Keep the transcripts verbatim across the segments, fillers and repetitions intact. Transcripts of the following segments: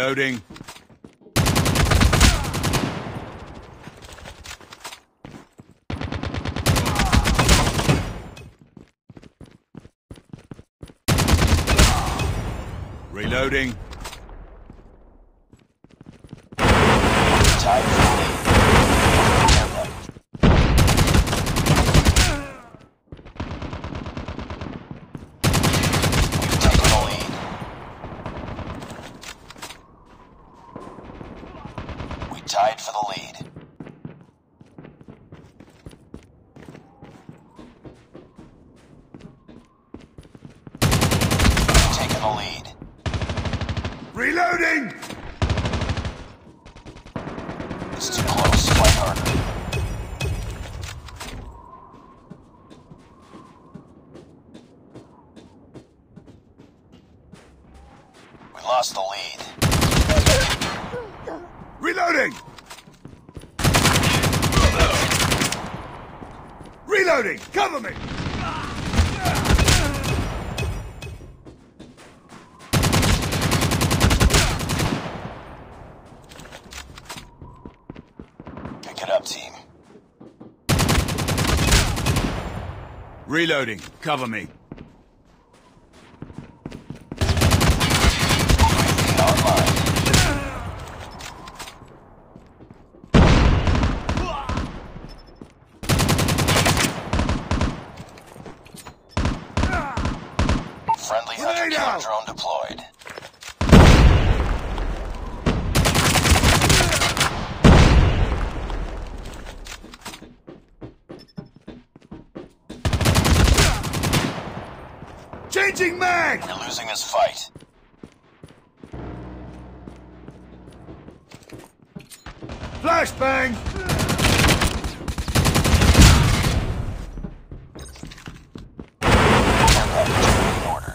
Reloading. Reloading. Tied for the lead. Taking the lead. Reloading! It's too close. Fight harder. We lost the lead. Reloading! Reloading! Cover me! Pick it up, team. Reloading. Cover me. Friendly hunter killer drone deployed. Changing mag! We're losing this fight. Flashbang!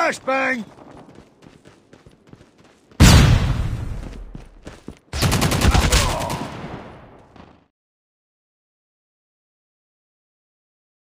Flashbang!